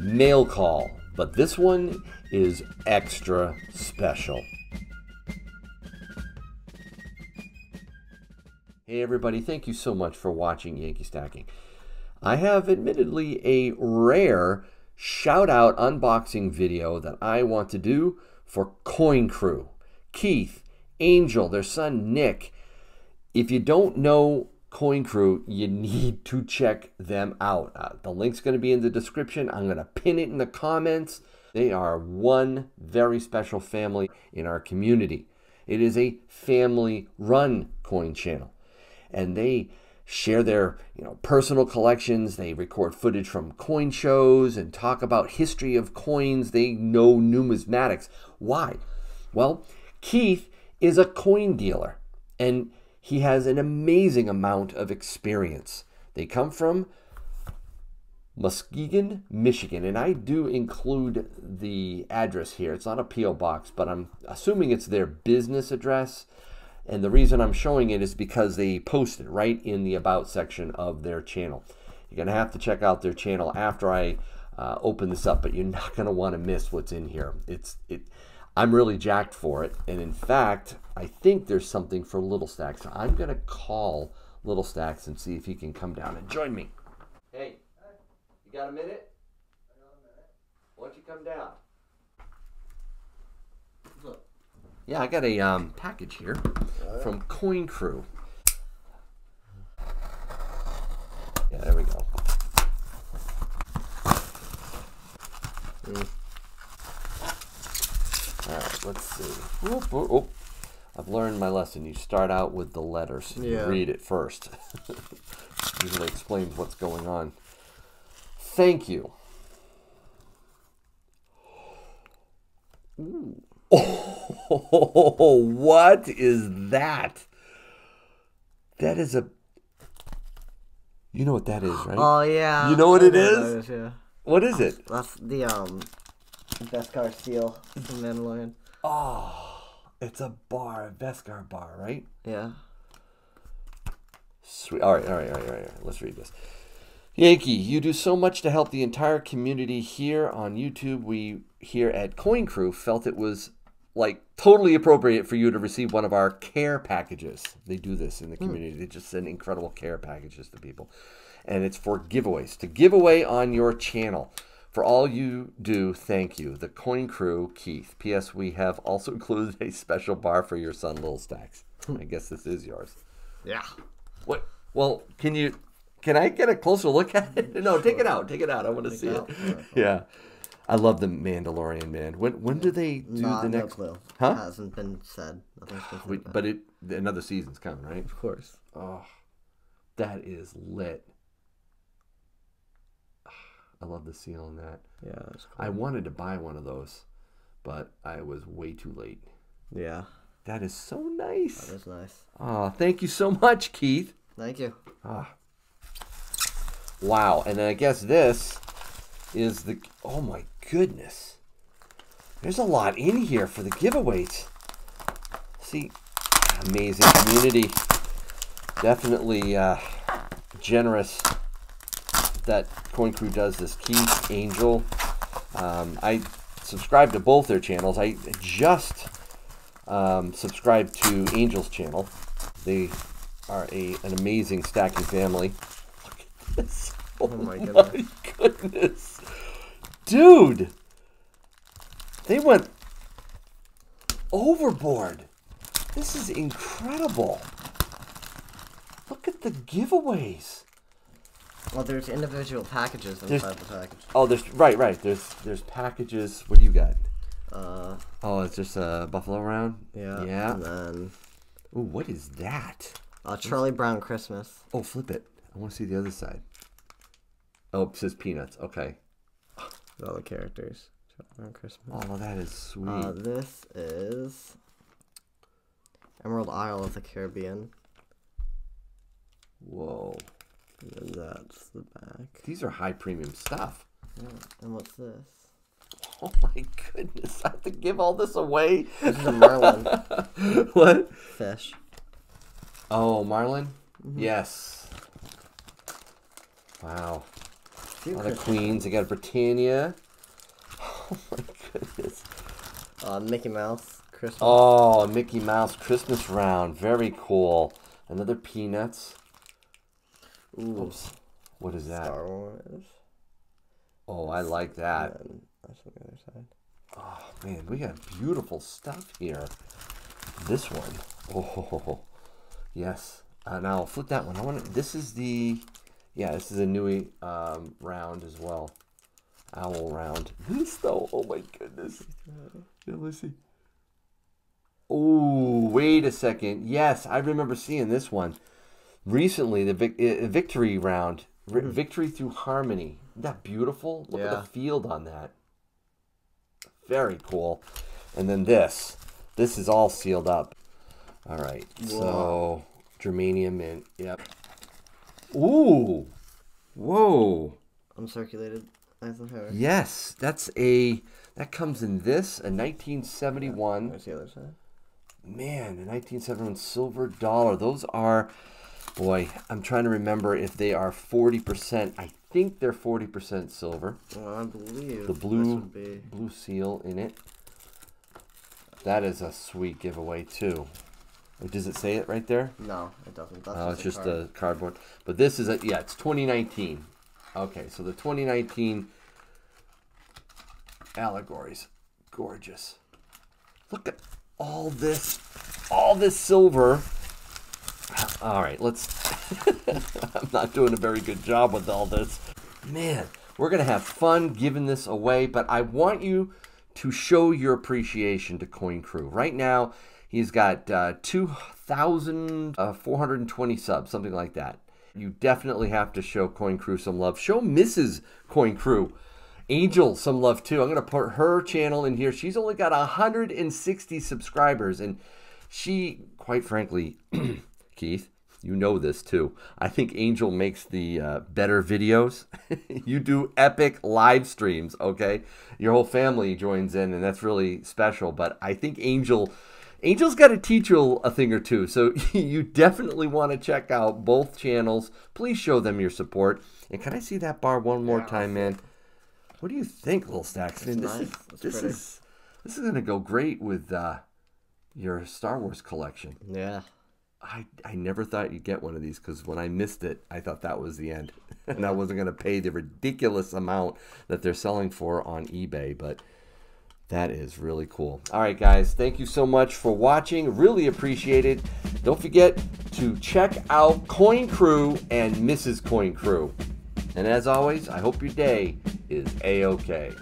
mail call, but this one is extra special. Hey everybody, thank you so much for watching Yankee Stacking. I have admittedly a rare shout out unboxing video that I want to do for Coin Crew. Keith, Angel, their son Nick. If you don't know Coin Crew, you need to check them out. The link's going to be in the description. I'm going to pin it in the comments. They are one very special family in our community. It is a family-run coin channel, and they share their personal collections. They record footage from coin shows and talk about history of coins. They know numismatics. Why? Well, Keith is a coin dealer, and he has an amazing amount of experience. They come from Muskegon, Michigan, and I do include the address here. It's not a P.O. box, but I'm assuming it's their business address. And the reason I'm showing it is because they post it right in the About section of their channel. You're going to have to check out their channel after I open this up, but you're not going to want to miss what's in here. I'm really jacked for it. And in fact, I think there's something for Little Stacks. I'm going to call Little Stacks and see if he can come down and join me. Hey, you got a minute? I got a minute. Why don't you come down? Look. Yeah, I got a package here from Coin Crew. Yeah, there we go. All right, let's see. I've learned my lesson. You start out with the letters. Yeah. You read it first. Usually explains what's going on. Thank you. Ooh. Oh, what is that? That is a... You know what that is, right? Oh, yeah. You know what it is? That is, yeah. What is it? That's the Beskar seal from Mandalorian. Oh, it's a bar, a Beskar bar, right? Yeah. Sweet. All right. Let's read this. Yankee, you do so much to help the entire community here on YouTube. We here at Coin Crew felt it was like totally appropriate for you to receive one of our care packages. They do this in the community. They just send incredible care packages to people. And it's for giveaways. To give away on your channel. For all you do, thank you. The Coin Crew, Keith. P.S. We have also included a special bar for your son, Little Stacks. I guess this is yours. Yeah. What? Well, can I get a closer look at it? No, sure. Take it out. Take it out. I want to see it. Yeah. I love the Mandalorian, man. When do they do the next? No clue. Huh? It hasn't been said. But another season's coming, right? Of course. Oh, that is lit. I love the seal on that. Yeah, that's cool. I wanted to buy one of those, but I was way too late. Yeah. That is so nice. That is nice. Oh, thank you so much, Keith. Thank you. Ah. Wow. And then I guess this is the... Oh, my goodness. There's a lot in here for the giveaways. See, amazing community. Definitely generous that Coin Crew does this. Keith, Angel, I subscribe to both their channels. I just subscribed to Angel's channel. They are an amazing stacking family. Look at this. Oh my goodness. Dude, they went overboard. This is incredible. Look at the giveaways. Well, there's individual packages inside the package. Oh, there's right. There's packages. What do you got? Oh, it's just a buffalo round. Yeah. Yeah. And then, ooh, what is that? Charlie Brown Christmas. Oh, flip it. I want to see the other side. Oh, it says Peanuts. Okay. All the characters. Charlie Brown Christmas. Oh, that is sweet. This is Emerald Isle of the Caribbean. Whoa. And that's the back. These are high premium stuff. Yeah. And what's this? Oh my goodness! I have to give all this away. This is a Marlin. What? Fish. Oh, Marlin. Mm-hmm. Yes. Wow. A lot of queens. I got a Britannia. Oh my goodness. Mickey Mouse Christmas. Oh, Mickey Mouse Christmas round. Very cool. Another Peanuts. Ooh. Oops. What is that? Star Wars. Oh, I like that. That's on the other side. Oh man, we got beautiful stuff here. This one. Oh yes. Now I'll flip that one. I want to, this is the, yeah, this is a new round as well. Owl round. This though. Oh my goodness. Yeah, let's see. Oh, wait a second. Yes, I remember seeing this one recently. The victory round. Victory through harmony. Isn't that beautiful? Look at the field on that. Very cool. And then this. This is all sealed up. All right. Whoa. So germanium mint. Yep. Ooh. Whoa. Uncirculated. Yes, that's a, that comes in this, a 1971. There's the other side. Man, the 1971 silver dollar. Those are, boy, I'm trying to remember if they are 40%. I think they're 40% silver. Well, I believe the blue seal in it. That is a sweet giveaway too. Does it say it right there? No, it doesn't. That's it's just a cardboard. But this is a, yeah, it's 2019. Okay, so the 2019 Allegories. Gorgeous. Look at all this silver. All right, let's, I'm not doing a very good job with all this. Man, we're gonna have fun giving this away, but I want you to show your appreciation to Coin Crew. Right now, he's got 2,420 subs, something like that. You definitely have to show Coin Crew some love. Show Mrs. Coin Crew, Angel, some love too. I'm going to put her channel in here. She's only got 160 subscribers, and she, quite frankly, Keith, you know this too. I think Angel makes the better videos. You do epic live streams, okay? Your whole family joins in, and that's really special. But I think Angel's got to teach you a thing or two, so you definitely want to check out both channels. Please show them your support. And can I see that bar one more time, man? What do you think, Little Staxton? This is gonna go great with your Star Wars collection. Yeah. I never thought you'd get one of these because when I missed it, I thought that was the end, and I wasn't gonna pay the ridiculous amount that they're selling for on eBay, but. That is really cool. All right, guys, thank you so much for watching. Really appreciate it. Don't forget to check out Coin Crew and Mrs. Coin Crew. And as always, I hope your day is A-OK.